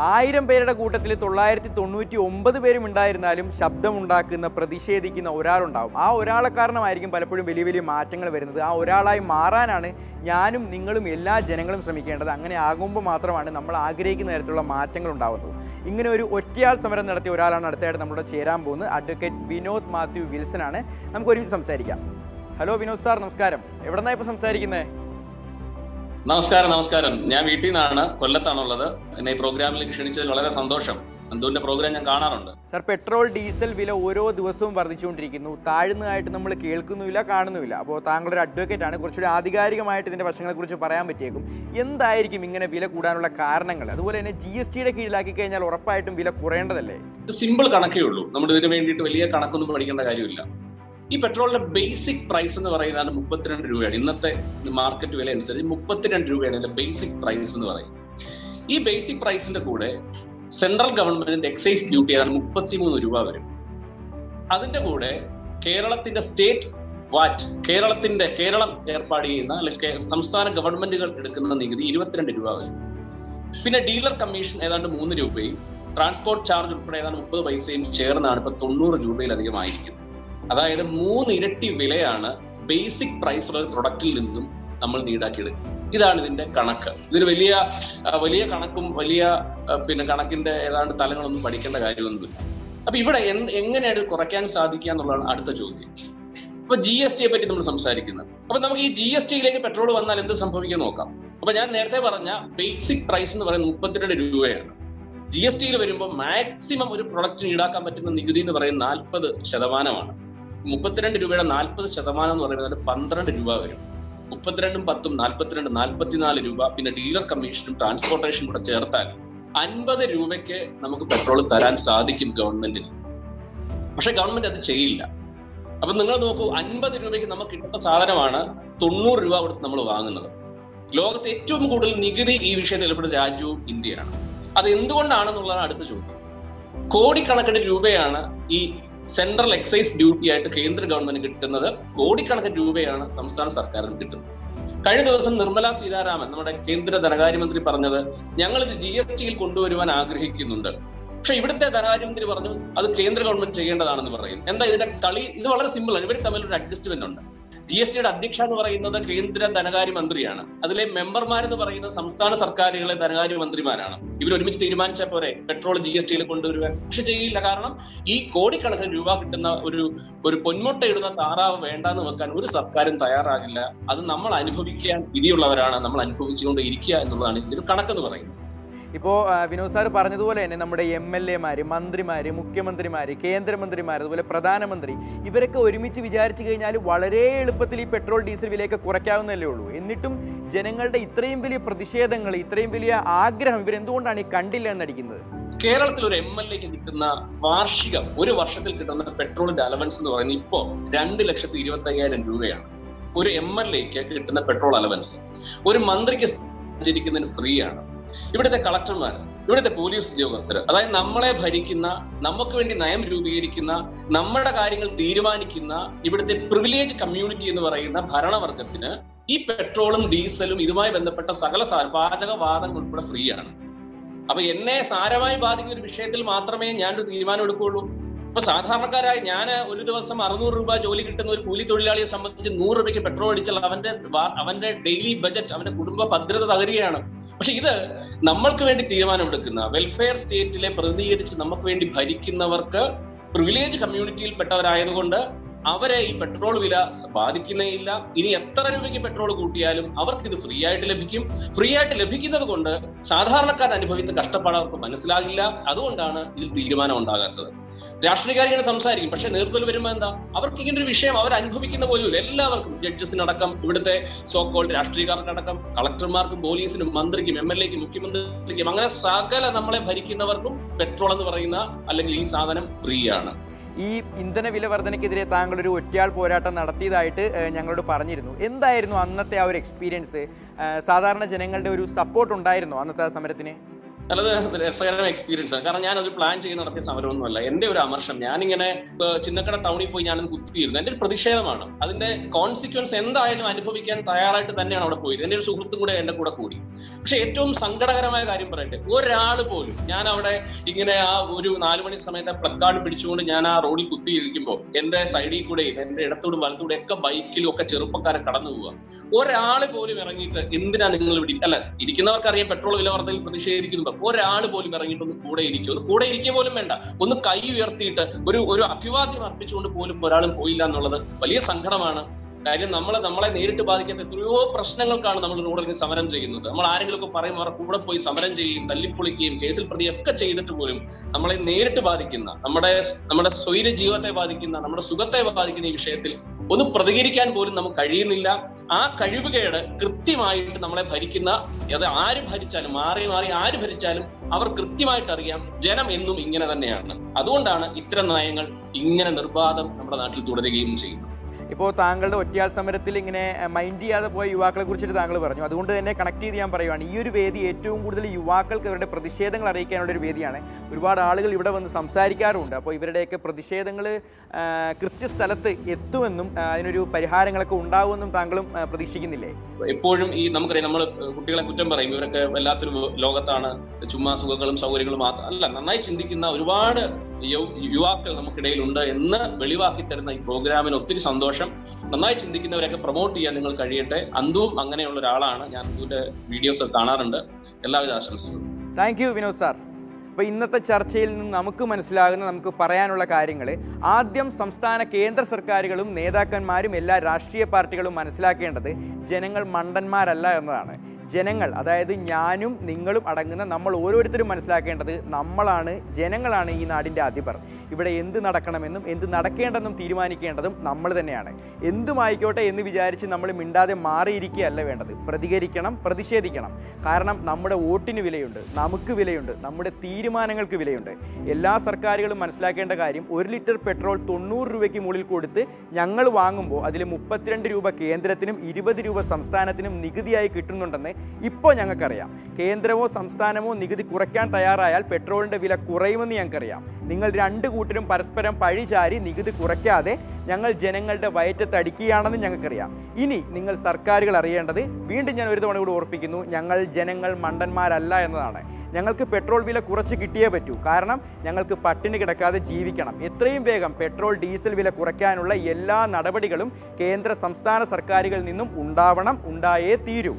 1000 പേരുടെ കൂട്ടത്തിൽ 999 പേരും ഉണ്ടായിരുന്നാലും ശബ്ദമുണ്ടാക്കുന്ന പ്രതിഷേധിക്കുന്ന ഒരാളുണ്ടാവും. ആ ഒരാളെ കാരണമായിരിക്കും പലപ്പോഴും വലിയ വലിയ മാറ്റങ്ങൾ വരുന്നത്. ആ ഒരാളായി മാറാനാണ് ഞാനും നിങ്ങളും എല്ലാ ജനങ്ങളും ശ്രമിക്കേണ്ടത്. അങ്ങനെ ആകുമ്പോൾ മാത്രമാണ് നമ്മൾ ആഗ്രഹിക്കുന്ന തരത്തിലുള്ള മാറ്റങ്ങൾ ഉണ്ടാകുന്നത്. ഇങ്ങനെ ഒരു ഒറ്റയാൾ സമരം നടത്തിയ ഒരാളാണ് അടുത്തതായിട്ട് നമ്മളോട് ചേരാൻ പോകുന്നത്. അഡ്വക്കേറ്റ് വിനോദ് മാത്യു വിൽസൺ ആണ്. നമുക്ക് ഒരുമിച്ച് സംസാരിക്കാം. ഹലോ വിനോദ് സാർ, നമസ്കാരം. എവിടെന്നാണ് ഇപ്പോൾ സംസാരിക്കുന്നത്? നമസ്കാരം. ഞാൻ വീട്ടിൽ നിന്നാണ്, കൊല്ലത്താണുള്ളത്. എന്നെ ഈ പ്രോഗ്രാമിലേക്ക് ക്ഷണിച്ചതിൽ വളരെ സന്തോഷം. അന്തുവിന്റെ പ്രോഗ്രാം ഞാൻ കാണാറുണ്ട്. സാർ, പെട്രോൾ ഡീസൽ വില ഓരോ ദിവസവും വർദ്ധിച്ചുകൊണ്ടിരിക്കുന്നു. താഴ്ന്നതായിട്ട് നമ്മൾ കേൾക്കുന്നില്ല, കാണുന്നില്ല. അപ്പോൾ താങ്കളൊരു അഡ്വക്കേറ്റ് ആണ്, കുറച്ചുകൂടി ആധികാരികമായിട്ട് ഇതിന്റെ വശങ്ങളെ കുറിച്ച് പറയാൻ പറ്റിയേക്കും. എന്തായിരിക്കും ഇങ്ങനെ വില കൂടാനുള്ള കാരണങ്ങൾ? അതുപോലെ തന്നെ GSTയുടെ കീഴിലാക്കി കഴിഞ്ഞാൽ ഉറപ്പായിട്ടും വില കുറയേണ്ടതല്ലേ? സിമ്പിൾ കണക്കേ ഉള്ളൂ, നമ്മൾ ഇതിന് വേണ്ടിയിട്ട് വലിയ കണക്കൊന്നും പഠിക്കേണ്ട കാര്യമില്ല. ഈ പെട്രോളിന്റെ ബേസിക് പ്രൈസ് എന്ന് പറയുന്നത് 32 രൂപയാണ്. ഇന്നത്തെ മാർക്കറ്റ് വില അനുസരിച്ച് 32 രൂപയാണ് ഇതിന്റെ ബേസിക് പ്രൈസ് എന്ന് പറയും. ഈ ബേസിക് പ്രൈസിന്റെ കൂടെ സെൻട്രൽ ഗവൺമെന്റിന്റെ എക്സൈസ് ഡ്യൂട്ടി ആണ് 33 രൂപ വരും. അതിന്റെ കൂടെ കേരളത്തിന്റെ സ്റ്റേറ്റ് വാറ്റ്, കേരളം ഏർപ്പാട് ചെയ്യുന്ന അല്ലെങ്കിൽ സംസ്ഥാന ഗവൺമെന്റുകൾ എടുക്കുന്ന നികുതി 22 രൂപ വരും. പിന്നെ ഡീലർ കമ്മീഷൻ ഏതാണ്ട് 3 രൂപയും ട്രാൻസ്പോർട്ട് ചാർജ് ഉൾപ്പെടെ ഏതാണ്ട് 30 പൈസയും ചേർന്നാണ് ഇപ്പൊ 90 രൂപയിലധികമായിരിക്കുന്നത്. അതായത് 3 ഇരട്ടി വിലയാണ് ബേസിക് പ്രൈസുള്ള ഒരു പ്രൊഡക്റ്റിൽ നിന്നും നമ്മൾ ഈടാക്കിയെടുക്കുക. ഇതാണ് ഇതിന്റെ കണക്ക്. ഇതിന് വലിയ കണക്കും കണക്കിന്റെ ഏതാണ്ട് തലങ്ങളൊന്നും പഠിക്കേണ്ട കാര്യമൊന്നുമില്ല. അപ്പൊ ഇവിടെ എങ്ങനെയാണ് ഇത് കുറയ്ക്കാൻ സാധിക്കുക എന്നുള്ളതാണ് അടുത്ത ചോദ്യം. അപ്പൊ GSTയെ പറ്റി നമ്മൾ സംസാരിക്കുന്നത്. അപ്പൊ നമുക്ക് ഈ GSTയിലേക്ക് പെട്രോൾ വന്നാൽ എന്ത് സംഭവിക്കാൻ നോക്കാം. അപ്പൊ ഞാൻ നേരത്തെ പറഞ്ഞ ബേസിക് പ്രൈസ് എന്ന് പറയുന്നത് 32 രൂപയാണ്. GSTയിൽ വരുമ്പോൾ മാക്സിമം ഒരു പ്രൊഡക്റ്റിന് ഈടാക്കാൻ പറ്റുന്ന നികുതി എന്ന് പറയുന്നത് 40%. 32 രൂപയുടെ 40% എന്ന് പറയുന്നത് 12 രൂപ വരും. 32-10, 42, 44 രൂപ. പിന്നെ ഡീലർ കമ്മീഷനും ട്രാൻസ്പോർട്ടേഷനും കൂടെ ചേർത്താൽ 50 രൂപയ്ക്ക് നമുക്ക് പെട്രോൾ തരാൻ സാധിക്കും ഗവൺമെന്റിന്. പക്ഷെ ഗവൺമെന്റ് അത് ചെയ്യില്ല. അപ്പൊ നിങ്ങൾ നോക്കൂ, 50 രൂപയ്ക്ക് നമുക്ക് കിട്ടുന്ന സാധനമാണ് 90 രൂപ കൊടുത്ത് നമ്മൾ വാങ്ങുന്നത്. ലോകത്ത് ഏറ്റവും കൂടുതൽ നികുതി ഈ വിഷയത്തിൽ ഏർപ്പെടുന്ന രാജ്യവും ഇന്ത്യയാണ്. അത് എന്തുകൊണ്ടാണെന്നുള്ളതാണ് അടുത്ത ചോദ്യം. കോടിക്കണക്കിന് രൂപയാണ് ഈ സെൻട്രൽ എക്സൈസ് ഡ്യൂട്ടി ആയിട്ട് കേന്ദ്ര ഗവൺമെന്റ് കിട്ടുന്നത്, കോടിക്കണക്കിന് രൂപയാണ് സംസ്ഥാന സർക്കാരിന് കിട്ടുന്നത്. കഴിഞ്ഞ ദിവസം നിർമ്മല സീതാരാമൻ, നമ്മുടെ കേന്ദ്ര ധനകാര്യമന്ത്രി, പറഞ്ഞത് ഞങ്ങളിത് GSTയിൽ കൊണ്ടുവരുവാൻ ആഗ്രഹിക്കുന്നുണ്ട്. പക്ഷെ ഇവിടുത്തെ ധനകാര്യമന്ത്രി പറഞ്ഞു അത് കേന്ദ്ര ഗവൺമെന്റ് ചെയ്യേണ്ടതാണെന്ന് പറയും. എന്താ ഇതിന്റെ കളി? ഇത് വളരെ സിമ്പിൾ ആണ്. ഇവർ തമ്മിൽ ഒരു അഡ്ജസ്റ്റ്മെന്റ് ഉണ്ട്. GSTയുടെ അധ്യക്ഷ എന്ന് പറയുന്നത് കേന്ദ്ര ധനകാര്യമന്ത്രിയാണ്. അതിലെ മെമ്പർമാരെന്ന് പറയുന്നത് സംസ്ഥാന സർക്കാരുകളെ ധനകാര്യമന്ത്രിമാരാണ്. ഇവർ ഒരുമിച്ച് തീരുമാനിച്ച പോലെ പെട്രോൾ GSTയിൽ കൊണ്ടുവരുവാൻ പക്ഷെ ചെയ്യില്ല. കാരണം ഈ കോടിക്കണക്കിന് രൂപ കിട്ടുന്ന ഒരു പൊന്മുട്ടയിടുന്ന താറാവ് വേണ്ടാന്ന് വെക്കാൻ ഒരു സർക്കാരും തയ്യാറാകില്ല. അത് നമ്മൾ അനുഭവിക്കാൻ വിധിയുള്ളവരാണ്, നമ്മൾ അനുഭവിച്ചുകൊണ്ട് ഇരിക്കുക എന്നുള്ളതാണ് ഇതിന്റെ കണക്കെന്ന് പറയുന്നത്. ഇപ്പോൾ വിനോദ് സാർ പറഞ്ഞതുപോലെ തന്നെ നമ്മുടെ MLAമാർ, മന്ത്രിമാർ, മുഖ്യമന്ത്രിമാർ, കേന്ദ്രമന്ത്രിമാർ, അതുപോലെ പ്രധാനമന്ത്രി, ഇവരൊക്കെ ഒരുമിച്ച് വിചാരിച്ചു കഴിഞ്ഞാൽ വളരെ എളുപ്പത്തിൽ ഈ പെട്രോൾ ഡീസൽ വിലയൊക്കെ കുറയ്ക്കാവുന്നതല്ലേ ഉള്ളൂ. എന്നിട്ടും ജനങ്ങളുടെ ഇത്രയും വലിയ പ്രതിഷേധങ്ങൾ, ഇത്രയും വലിയ ആഗ്രഹം ഇവരെന്തുകൊണ്ടാണ് ഈ കണ്ടില്ല എന്നടിക്കുന്നത്? കേരളത്തിൽ ഒരു MLAക്ക് കിട്ടുന്ന വാർഷികം, ഒരു വർഷത്തിൽ കിട്ടുന്ന പെട്രോളിന്റെ അലവൻസ് എന്ന് പറയുന്നത് ഇപ്പോൾ 2,25,000 രൂപയാണ് ഒരു MLAക്ക് കിട്ടുന്ന പെട്രോൾ അലവൻസ്. ഒരു മന്ത്രിക്ക് സഞ്ചരിക്കുന്നതിന് ഫ്രീ ആണ്. ഇവിടുത്തെ കളക്ടർമാർ, ഇവിടുത്തെ പോലീസ് ഉദ്യോഗസ്ഥർ, അതായത് നമ്മളെ ഭരിക്കുന്ന, നമുക്ക് വേണ്ടി നയം രൂപീകരിക്കുന്ന, നമ്മുടെ കാര്യങ്ങൾ തീരുമാനിക്കുന്ന ഇവിടുത്തെ പ്രിവിലേജ് കമ്മ്യൂണിറ്റി എന്ന് പറയുന്ന ഭരണവർഗത്തിന് ഈ പെട്രോളും ഡീസലും ഇതുമായി ബന്ധപ്പെട്ട സകല പാചകവാദങ്ങൾ ഉൾപ്പെടെ ഫ്രീ ആണ്. അപ്പൊ എന്നെ സാരമായി ബാധിക്കുന്ന ഒരു വിഷയത്തിൽ മാത്രമേ ഞാനൊരു തീരുമാനം എടുക്കുകയുള്ളൂ. അപ്പൊ സാധാരണക്കാരായ ഞാൻ ഒരു ദിവസം 600 രൂപ ജോലി കിട്ടുന്ന ഒരു കൂലി തൊഴിലാളിയെ സംബന്ധിച്ച് 100 രൂപയ്ക്ക് പെട്രോൾ അടിച്ചാൽ അവന്റെ ഡെയിലി ബജറ്റ്, അവന്റെ കുടുംബ ഭദ്രത തകരുകയാണ്. പക്ഷെ ഇത് നമ്മൾക്ക് വേണ്ടി തീരുമാനമെടുക്കുന്ന വെൽഫെയർ സ്റ്റേറ്റിലെ പ്രതിനിധീകരിച്ച് നമുക്ക് വേണ്ടി ഭരിക്കുന്നവർക്ക് പ്രിവിലേജ് കമ്മ്യൂണിറ്റിയിൽപ്പെട്ടവരായതുകൊണ്ട് അവരെ ഈ പെട്രോൾ വില ബാധിക്കുന്നേയില്ല. ഇനി എത്ര രൂപയ്ക്ക് പെട്രോൾ കൂട്ടിയാലും അവർക്ക് ഇത് ഫ്രീ ആയിട്ട് ലഭിക്കും. ഫ്രീ ആയിട്ട് ലഭിക്കുന്നത് കൊണ്ട് സാധാരണക്കാരൻ അനുഭവിക്കുന്ന കഷ്ടപ്പാട് അവർക്ക് മനസ്സിലാകില്ല. അതുകൊണ്ടാണ് ഇതിൽ തീരുമാനം ഉണ്ടാകാത്തത്. രാഷ്ട്രീയക്കാർ ഇങ്ങനെ സംസാരിക്കും, പക്ഷെ നേതൃത്വത്തിൽ വരുമ്പോൾ എന്താ, അവർക്ക് ഇങ്ങനെ ഒരു വിഷയം അവർ അനുഭവിക്കുന്ന പോലും എല്ലാവർക്കും, ജഡ്ജസിനടക്കം, ഇവിടുത്തെ സോക്കോൾഡ് രാഷ്ട്രീയക്കാർക്കടക്കം, കളക്ടർമാർക്കും, പോലീസിനും, മന്ത്രിക്കും, MLAക്കും, മുഖ്യമന്ത്രിക്കും, അങ്ങനെ സകല നമ്മളെ ഭരിക്കുന്നവർക്കും പെട്രോൾ എന്ന് പറയുന്ന അല്ലെങ്കിൽ ഈ സാധനം ഫ്രീ ആണ്. ഈ ഇന്ധന വില വർധനയ്ക്കെതിരെ താങ്കളൊരു ഒറ്റയാൾ പോരാട്ടം നടത്തിയതായിട്ട് ഞങ്ങളോട് പറഞ്ഞിരുന്നു. എന്തായിരുന്നു അന്നത്തെ ആ ഒരു എക്സ്പീരിയൻസ്? സാധാരണ ജനങ്ങളുടെ ഒരു സപ്പോർട്ട് ഉണ്ടായിരുന്നോ അന്നത്തെ ആ സമരത്തിന്? അല്ലത് രസകരമായ എക്സ്പീരിയൻസ് ആണ്. കാരണം ഞാനൊരു പ്ലാൻ ചെയ്ത് നടത്തിയ സമരമൊന്നുമല്ല. എൻ്റെ ഒരു അമർഷം, ഞാനിങ്ങനെ ചിന്നക്കട ടൗണിൽ പോയി ഞാനത് കുത്തിയിരുന്നു. എൻ്റെ ഒരു പ്രതിഷേധമാണ്. അതിൻ്റെ കോൺസിക്വൻസ് എന്തായാലും അനുഭവിക്കാൻ തയ്യാറായിട്ട് തന്നെയാണ് അവിടെ പോയത്. എൻ്റെ ഒരു സുഹൃത്തും കൂടെ എൻ്റെ കൂടെ കൂടി. പക്ഷെ ഏറ്റവും സങ്കടകരമായ കാര്യം പറയട്ടെ, ഒരാൾ പോലും, ഞാൻ അവിടെ ഇങ്ങനെ ആ ഒരു 4 മണി സമയത്ത് പ്ലക്കാർഡ് പിടിച്ചുകൊണ്ട് ഞാൻ ആ റോഡിൽ കുത്തിയിരിക്കുമ്പോൾ എൻ്റെ സൈഡിൽ കൂടെയും എൻ്റെ ഇടത്തൂടും വലത്തൂടെ ഒക്കെ ബൈക്കിലും ഒക്കെ ചെറുപ്പക്കാരെ കടന്നു പോവുക. ഒരാൾ പോലും ഇറങ്ങിയിട്ട് എന്തിനാ നിങ്ങൾ ഇവിടെ അല്ല ഇരിക്കുന്നവർക്കറിയാം പെട്രോൾ വില വർദ്ധയിൽ പ്രതിഷേധിക്കുന്നു. ഒരാൾ പോലും ഇറങ്ങിയിട്ട് ഒന്ന് കൂടെ ഇരിക്കുക, ഒന്ന് കൂടെ ഇരിക്കുക പോലും വേണ്ട, ഒന്ന് കൈ ഉയർത്തിയിട്ട് ഒരു അഭിവാദ്യം അർപ്പിച്ചുകൊണ്ട് പോലും ഒരാളും പോയില്ല എന്നുള്ളത് വലിയ സങ്കടമാണ്. കാര്യം നമ്മളെ നേരിട്ട് ബാധിക്കാത്ത എത്രയോ പ്രശ്നങ്ങൾക്കാണ് നമ്മൾ റോഡിൽ സമരം ചെയ്യുന്നത്. നമ്മൾ ആരെങ്കിലും ഒക്കെ പറയുമ്പോൾ അവരുടെ കൂടെ പോയി സമരം ചെയ്യുകയും തല്ലിപ്പൊളിക്കുകയും കേസിൽ പ്രതിയൊക്കെ ചെയ്തിട്ട് പോലും നമ്മളെ നേരിട്ട് ബാധിക്കുന്ന, നമ്മുടെ സ്വൈര്യ ജീവിതത്തെ ബാധിക്കുന്ന, നമ്മുടെ സുഖത്തെ ബാധിക്കുന്ന ഈ വിഷയത്തിൽ ഒന്ന് പ്രതികരിക്കാൻ പോലും നമുക്ക് കഴിയുന്നില്ല. ആ കഴിവുകേട് കൃത്യമായിട്ട് നമ്മളെ ഭരിക്കുന്ന, അത് ആര് ഭരിച്ചാലും മാറി ആര് ഭരിച്ചാലും അവർ കൃത്യമായിട്ട് അറിയാം ജനം എന്നും ഇങ്ങനെ തന്നെയാണ്. അതുകൊണ്ടാണ് ഇത്തരം നയങ്ങൾ ഇങ്ങനെ നിർബാധം നമ്മുടെ നാട്ടിൽ തുടരുകയും ചെയ്യുന്നത്. ഇപ്പോൾ താങ്കളുടെ ഒറ്റയാൾ സമരത്തിൽ ഇങ്ങനെ മൈൻഡ് ചെയ്യാതെ പോയ യുവാക്കളെ കുറിച്ചിട്ട് താങ്കൾ പറഞ്ഞു. അതുകൊണ്ട് തന്നെ കണക്ട് ചെയ്ത് ഞാൻ പറയുകയാണ്, ഈ ഒരു വേദി ഏറ്റവും കൂടുതൽ യുവാക്കൾക്ക് ഇവരുടെ പ്രതിഷേധങ്ങൾ അറിയിക്കാനുള്ള ഒരു വേദിയാണ്. ഒരുപാട് ആളുകൾ ഇവിടെ വന്ന് സംസാരിക്കാറുണ്ട്. അപ്പോൾ ഇവരുടെയൊക്കെ പ്രതിഷേധങ്ങൾ കൃത്യസ്ഥലത്ത് എത്തുമെന്നും അതിനൊരു പരിഹാരങ്ങളൊക്കെ ഉണ്ടാവുമെന്നും താങ്കളും പ്രതീക്ഷിക്കുന്നില്ലേ? എപ്പോഴും ഈ നമുക്കറിയാം, നമ്മൾ കുട്ടികളെ കുറ്റം പറയും, ഇവരൊക്കെ വല്ലാത്തൊരു ലോകത്താണ്, ചുമ്മാ സുഖങ്ങളും സൗകര്യങ്ങളും മാത്രം അല്ല, നന്നായി ചിന്തിക്കുന്ന ഒരുപാട് യുവാക്കൾ നമുക്കിടയിലുണ്ട് എന്ന് വെളിവാക്കി തരുന്ന ഈ പ്രോഗ്രാമിന് ഒത്തിരി സന്തോഷം. നന്നായി ചിന്തിക്കുന്നവരെയൊക്കെ പ്രൊമോട്ട് ചെയ്യാൻ നിങ്ങൾ കഴിയട്ടെ. അന്തുവും അങ്ങനെയുള്ള ഒരാളാണ്. ഞാൻ അന്തുവിന്റെ വീഡിയോസ് കാണാറുണ്ട്. എല്ലാവിധ ആശംസകളും. Thank you Vinod sir. അപ്പോൾ ഇന്നത്തെ ചർച്ചയിൽ നിന്ന് നമുക്ക് മനസ്സിലാകുന്ന, നമുക്ക് പറയാനുള്ള കാര്യങ്ങൾ ആദ്യം സംസ്ഥാന കേന്ദ്ര സർക്കാരുകളും നേതാക്കന്മാരും എല്ലാ രാഷ്ട്രീയ പാർട്ടികളും മനസ്സിലാക്കേണ്ടത് ജനങ്ങൾ മണ്ടന്മാരല്ല എന്നതാണ്. ജനങ്ങൾ, അതായത് ഞാനും നിങ്ങളും അടങ്ങുന്ന നമ്മൾ ഓരോരുത്തരും മനസ്സിലാക്കേണ്ടത് ജനങ്ങളാണ് ഈ നാടിൻ്റെ അധിപർ. ഇവിടെ എന്ത് നടക്കണമെന്നും എന്ത് നടക്കേണ്ടെന്നും തീരുമാനിക്കേണ്ടതും നമ്മൾ തന്നെയാണ്. എന്തുമായിക്കോട്ടെ എന്ന് വിചാരിച്ച് നമ്മൾ മിണ്ടാതെ മാറിയിരിക്കുകയല്ല വേണ്ടത്. പ്രതികരിക്കണം, പ്രതിഷേധിക്കണം. കാരണം നമ്മുടെ വോട്ടിന് വിലയുണ്ട്, നമുക്ക് വിലയുണ്ട്, നമ്മുടെ തീരുമാനങ്ങൾക്ക് വിലയുണ്ട്. എല്ലാ സർക്കാരുകളും മനസ്സിലാക്കേണ്ട കാര്യം, 1 ലിറ്റർ പെട്രോൾ 90 രൂപയ്ക്ക് മുകളിൽ കൊടുത്ത് ഞങ്ങൾ വാങ്ങുമ്പോൾ അതിൽ 32 രൂപ കേന്ദ്രത്തിനും 20 രൂപ സംസ്ഥാനത്തിനും നികുതിയായി കിട്ടുന്നുണ്ടെന്ന് ഇപ്പോൾ ഞങ്ങൾക്കറിയാം. കേന്ദ്രമോ സംസ്ഥാനമോ നികുതി കുറയ്ക്കാൻ തയ്യാറായാൽ പെട്രോളിൻ്റെ വില കുറയുമെന്ന് ഞങ്ങൾക്കറിയാം. നിങ്ങൾ രണ്ട് കൂട്ടരും പരസ്പരം പഴിചാരി നികുതി കുറയ്ക്കാതെ ഞങ്ങൾ ജനങ്ങളുടെ വയറ്റത്തടിക്കുകയാണെന്ന് ഞങ്ങൾക്കറിയാം. ഇനി നിങ്ങൾ സർക്കാരുകൾ അറിയേണ്ടത്, വീണ്ടും ഞാൻ ഒരു തവണ കൂടി ഓർപ്പിക്കുന്നു, ജനങ്ങൾ മണ്ടന്മാരല്ല എന്നതാണ്. ഞങ്ങൾക്ക് പെട്രോൾ വില കുറച്ച് കിട്ടിയേ പറ്റൂ. കാരണം ഞങ്ങൾക്ക് പട്ടിണി കിടക്കാതെ ജീവിക്കണം. എത്രയും വേഗം പെട്രോൾ ഡീസൽ വില കുറയ്ക്കാനുള്ള എല്ലാ നടപടികളും കേന്ദ്ര സംസ്ഥാന സർക്കാരുകളിൽ നിന്നും ഉണ്ടാവണം, ഉണ്ടായേ തീരൂ.